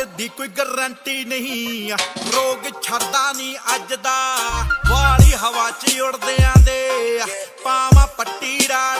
हल दी कोई गारंटी नहीं, रोग छड़दा नहीं अज दा, वाली हवा च उड़दियां दे पावा पट्टी रा।